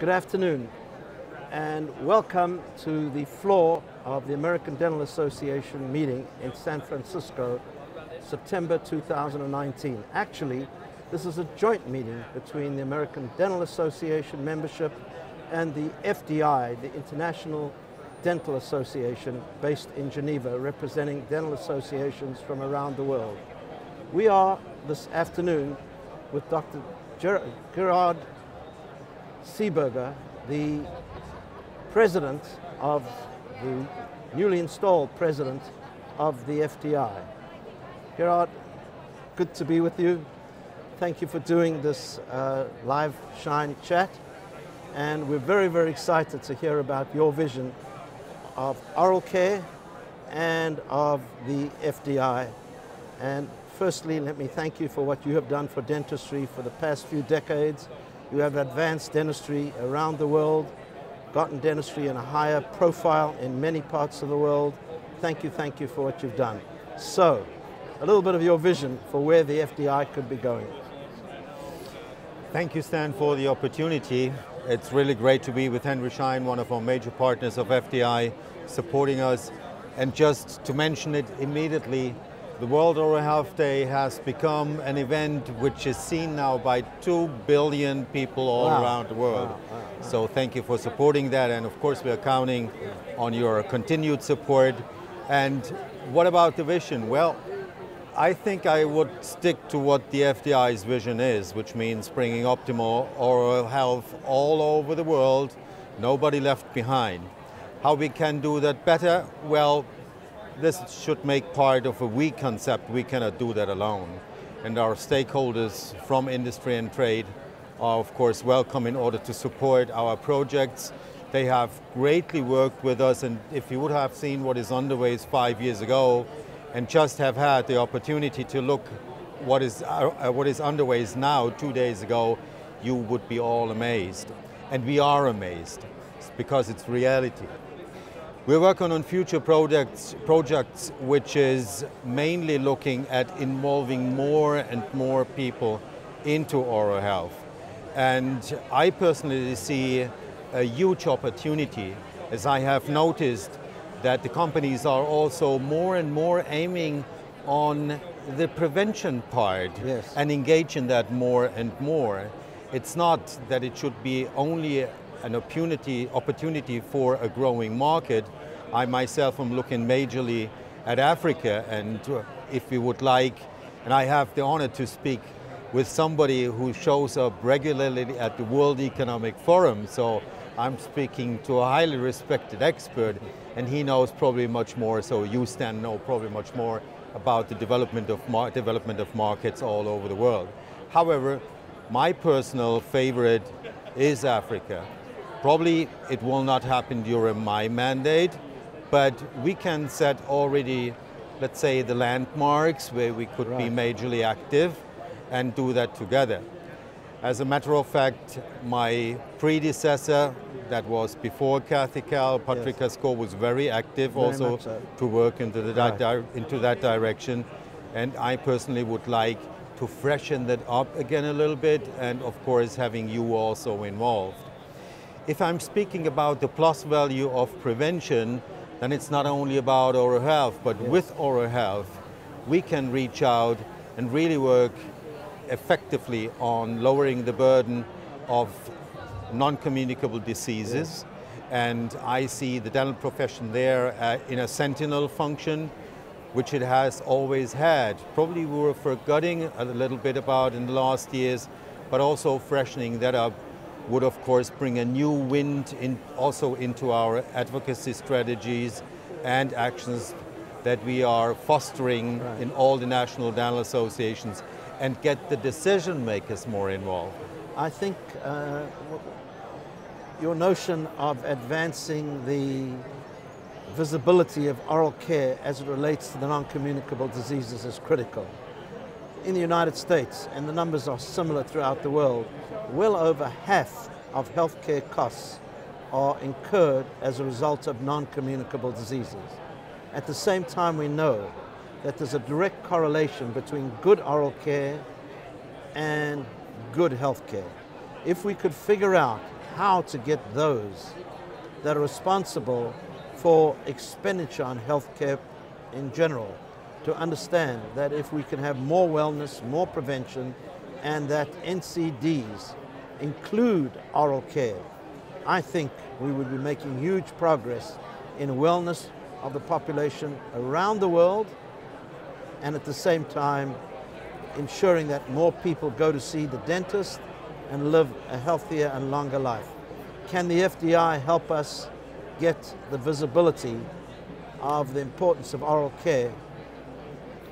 Good afternoon, and welcome to the floor of the American Dental Association meeting in San Francisco, September 2019. Actually, this is a joint meeting between the American Dental Association membership and the FDI, the International Dental Association, based in Geneva, representing dental associations from around the world. We are this afternoon with Dr. Gerhard Seeberger, the president of the newly installed president of the FDI. Gerhard, good to be with you. Thank you for doing this live Schein chat. And we're very, very excited to hear about your vision of oral care and of the FDI. And firstly, let me thank you for what you have done for dentistry for the past few decades. You have advanced dentistry around the world, gotten dentistry in a higher profile in many parts of the world. Thank you for what you've done. So, a little bit of your vision for where the FDI could be going. Thank you, Stan, for the opportunity. It's really great to be with Henry Schein, one of our major partners of FDI, supporting us. And just to mention it immediately, the World Oral Health Day has become an event which is seen now by 2 billion people all around the world. So thank you for supporting that, and of course we are counting on your continued support. And what about the vision? Well, I think I would stick to what the FDI's vision is, which means bringing optimal oral health all over the world, nobody left behind. How we can do that better? Well, this should make part of a we concept. We cannot do that alone. And our stakeholders from industry and trade are of course welcome in order to support our projects. They have greatly worked with us, and if you would have seen what is underway 5 years ago and just have had the opportunity to look what is underway now 2 days ago, you would be all amazed. And we are amazed because it's reality. We're working on future projects which is mainly looking at involving more and more people into oral health. And I personally see a huge opportunity, as I have noticed that the companies are also more and more aiming on the prevention part and engage in that more and more. It's not that it should be only an opportunity for a growing market. I myself am looking majorly at Africa, and if we would like, and I have the honor to speak with somebody who shows up regularly at the World Economic Forum, so I'm speaking to a highly respected expert, and he knows probably much more, so you, Stan, know probably much more about the development of markets all over the world. However, my personal favorite is Africa. Probably it will not happen during my mandate, but we can set already, let's say, the landmarks where we could be majorly active and do that together. As a matter of fact, my predecessor, that was before Kathryn Kell, Patrick Hescot, was very active to work into that direction. And I personally would like to freshen that up again a little bit, and of course having you also involved. If I'm speaking about the plus value of prevention, then it's not only about oral health, but with oral health, we can reach out and really work effectively on lowering the burden of non-communicable diseases. And I see the dental profession there in a sentinel function, which it has always had. Probably we were forgetting a little bit about in the last years, but also freshening that up would of course bring a new wind in also into our advocacy strategies and actions that we are fostering in all the national dental associations, and get the decision makers more involved. I think your notion of advancing the visibility of oral care as it relates to the non-communicable diseases is critical. In the United States, and the numbers are similar throughout the world, well over half of healthcare costs are incurred as a result of non-communicable diseases. At the same time, we know that there's a direct correlation between good oral care and good healthcare. If we could figure out how to get those that are responsible for expenditure on healthcare in general to understand that if we can have more wellness, more prevention, and that NCDs include oral care, I think we would be making huge progress in wellness of the population around the world, and at the same time ensuring that more people go to see the dentist and live a healthier and longer life. Can the FDI help us get the visibility of the importance of oral care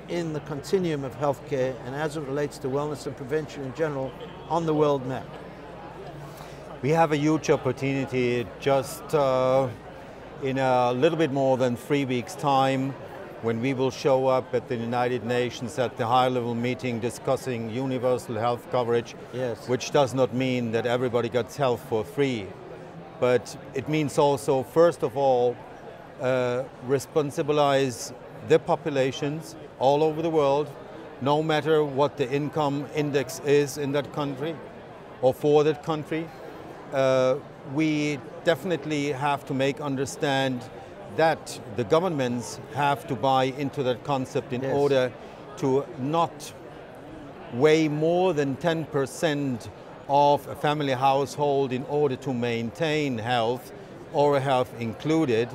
in the continuum of healthcare and as it relates to wellness and prevention in general on the world map? We have a huge opportunity just in a little bit more than 3 weeks' time, when we will show up at the United Nations at the high-level meeting discussing universal health coverage, yes, which does not mean that everybody gets health for free. But it means also, first of all, responsibilize the populations all over the world, no matter what the income index is in that country or for that country. We definitely have to make understand that the governments have to buy into that concept in, yes, order to not weigh more than 10% of a family household in order to maintain health, oral health included.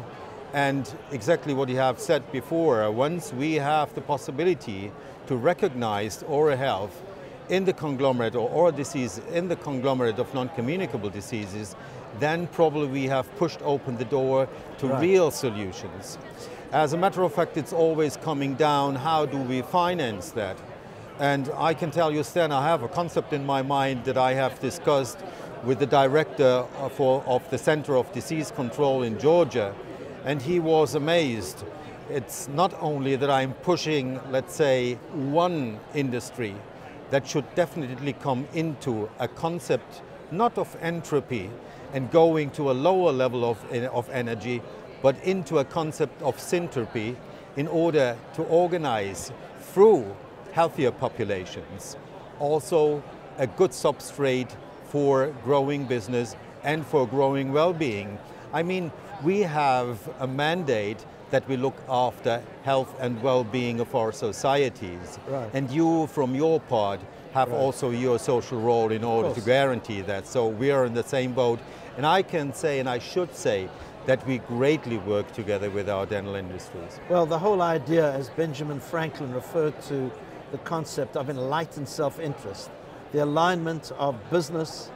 And exactly what you have said before, once we have the possibility to recognize oral health in the conglomerate, or oral disease in the conglomerate of non-communicable diseases, then probably we have pushed open the door to, right, real solutions. As a matter of fact, it's always coming down, how do we finance that? And I can tell you, Stan, I have a concept in my mind that I have discussed with the director of the Center of Disease Control in Georgia, and he was amazed. It's not only that I'm pushing, let's say, one industry, that should definitely come into a concept not of entropy and going to a lower level of energy, but into a concept of syntropy in order to organize through healthier populations also a good substrate for growing business and for growing well-being. I mean, we have a mandate that we look after health and well-being of our societies. Right. And you, from your part, have, right, also your social role in order to guarantee that. So we are in the same boat. And I can say, and I should say, that we greatly work together with our dental industries. Well, the whole idea, as Benjamin Franklin referred to, the concept of enlightened self-interest, the alignment of business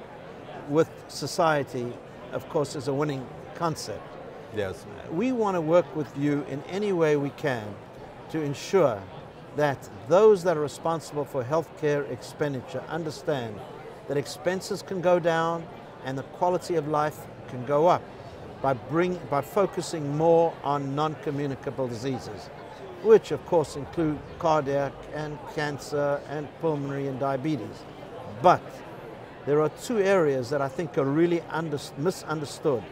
with society, of course, is a winning concept. Yes. We want to work with you in any way we can to ensure that those that are responsible for healthcare expenditure understand that expenses can go down and the quality of life can go up by focusing more on non-communicable diseases, which of course include cardiac and cancer and pulmonary and diabetes. But there are two areas that I think are really misunderstood.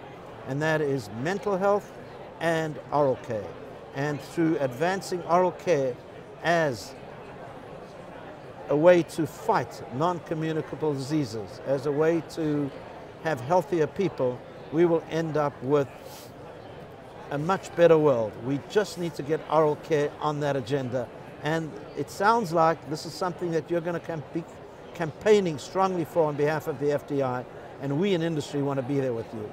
And that is mental health and oral care. And through advancing oral care as a way to fight non-communicable diseases, as a way to have healthier people, we will end up with a much better world. We just need to get oral care on that agenda. And it sounds like this is something that you're going to be campaigning strongly for on behalf of the FDI, and we in industry want to be there with you.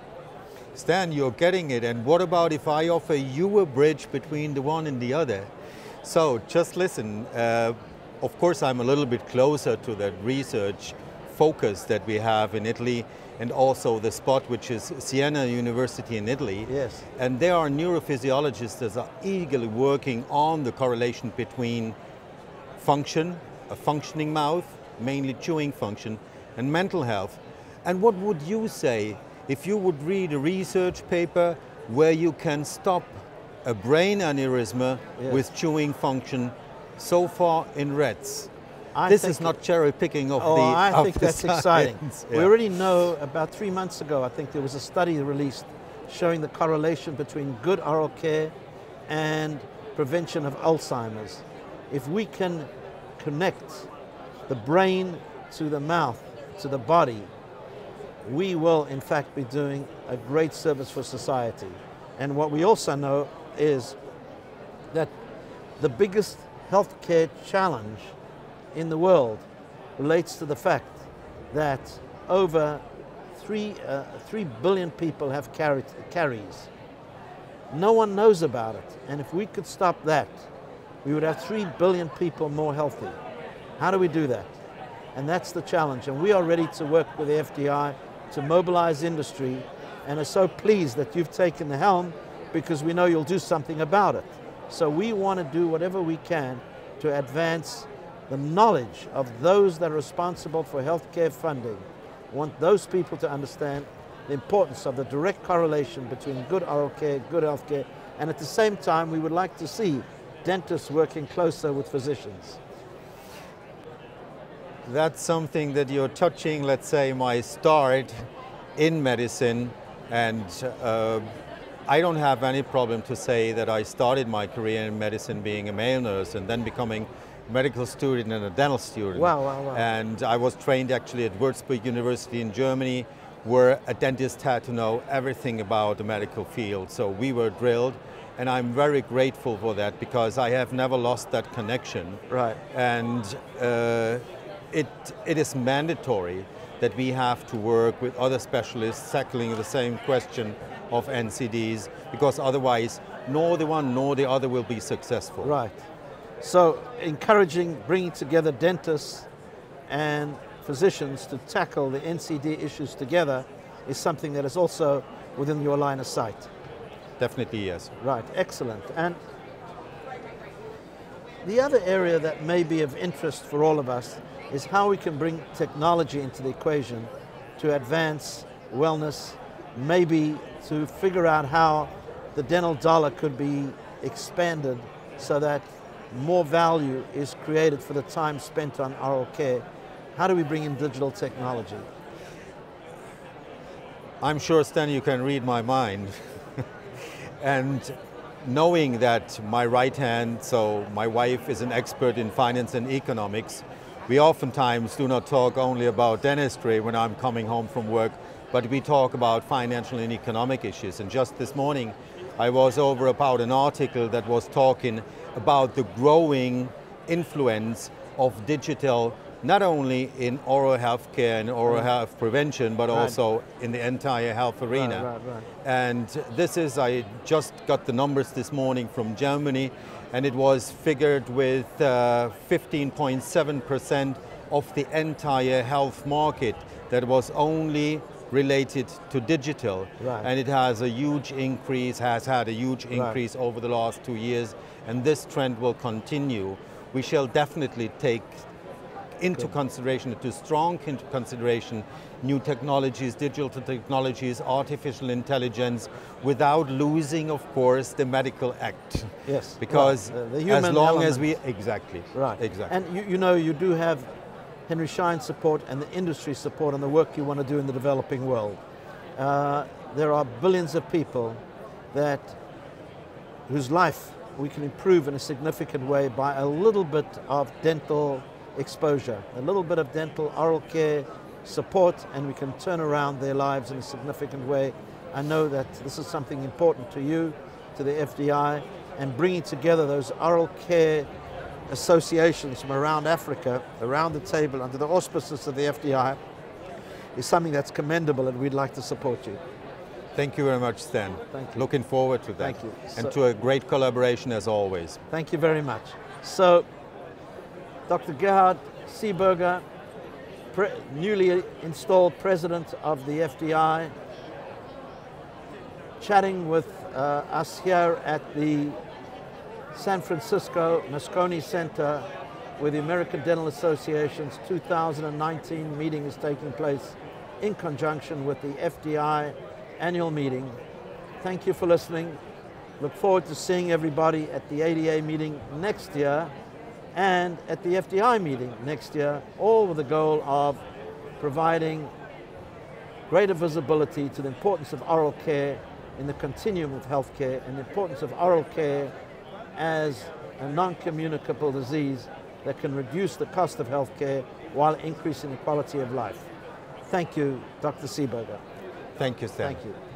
Stan, you're getting it, and what about if I offer you a bridge between the one and the other? So just listen, of course I'm a little bit closer to that research focus that we have in Italy, and also the spot which is Siena University in Italy. Yes. And there are neurophysiologists that are eagerly working on the correlation between function, a functioning mouth, mainly chewing function, and mental health. And what would you say if you would read a research paper where you can stop a brain aneurysm, yes, with chewing function so far in rats? This is not cherry picking of the science. I think that's exciting. Yeah. We already know, about 3 months ago, I think there was a study released showing the correlation between good oral care and prevention of Alzheimer's. If we can connect the brain to the mouth, to the body, we will in fact be doing a great service for society. And what we also know is that the biggest healthcare challenge in the world relates to the fact that over 3 billion people have caries. No one knows about it, and if we could stop that, we would have 3 billion people more healthy. How do we do that? And that's the challenge, and we are ready to work with the FDI to mobilize industry, and are so pleased that you've taken the helm because we know you'll do something about it. So we want to do whatever we can to advance the knowledge of those that are responsible for healthcare funding. We want those people to understand the importance of the direct correlation between good oral care, good healthcare, and at the same time we would like to see dentists working closer with physicians. That's something that you're touching, let's say, my start in medicine, and I don't have any problem to say that I started my career in medicine being a male nurse and then becoming a medical student and a dental student. Wow, wow, wow. And I was trained actually at Würzburg University in Germany, where a dentist had to know everything about the medical field. So we were drilled, and I'm very grateful for that because I have never lost that connection. Right. And it is mandatory that we have to work with other specialists tackling the same question of NCDs, because otherwise nor the one nor the other will be successful. Right. So encouraging, bringing together dentists and physicians to tackle the NCD issues together is something that is also within your line of sight. Definitely, yes. Right, excellent. And the other area that may be of interest for all of us is how we can bring technology into the equation to advance wellness, maybe to figure out how the dental dollar could be expanded so that more value is created for the time spent on oral care. How do we bring in digital technology? I'm sure, Stan, you can read my mind. And knowing that my right hand, so my wife is an expert in finance and economics, we oftentimes do not talk only about dentistry when I'm coming home from work, but we talk about financial and economic issues. And just this morning, I was over about an article that was talking about the growing influence of digital, not only in oral health care and oral health prevention, but also in the entire health arena. Right. And this is, I just got the numbers this morning from Germany, and it was figured with 15.7% of the entire health market that was only related to digital. Right. And it has a huge increase, has had a huge increase over the last 2 years, and this trend will continue. We shall definitely take into strong consideration new technologies, digital technologies, artificial intelligence, without losing, of course, the medical act. Yes. Because the human as long element. As we exactly. And you know, you do have Henry Schein support and the industry support and the work you want to do in the developing world. There are billions of people that whose life we can improve in a significant way by a little bit of dental exposure, a little bit of dental oral care support, and we can turn around their lives in a significant way. I know that this is something important to you, to the FDI, and bringing together those oral care associations from around Africa, around the table, under the auspices of the FDI, is something that's commendable, and we'd like to support you. Thank you very much, Stan. Thank you. Looking forward to that. Thank you. And to a great collaboration as always. Thank you very much. So, Dr. Gerhard Seeberger, newly installed president of the FDI, chatting with us here at the San Francisco Moscone Center, where the American Dental Association's 2019 meeting is taking place in conjunction with the FDI annual meeting. Thank you for listening. Look forward to seeing everybody at the ADA meeting next year, and at the FDI meeting next year, all with the goal of providing greater visibility to the importance of oral care in the continuum of healthcare, and the importance of oral care as a non-communicable disease that can reduce the cost of healthcare while increasing the quality of life. Thank you, Dr. Seeberger. Thank you, Stan. Thank you.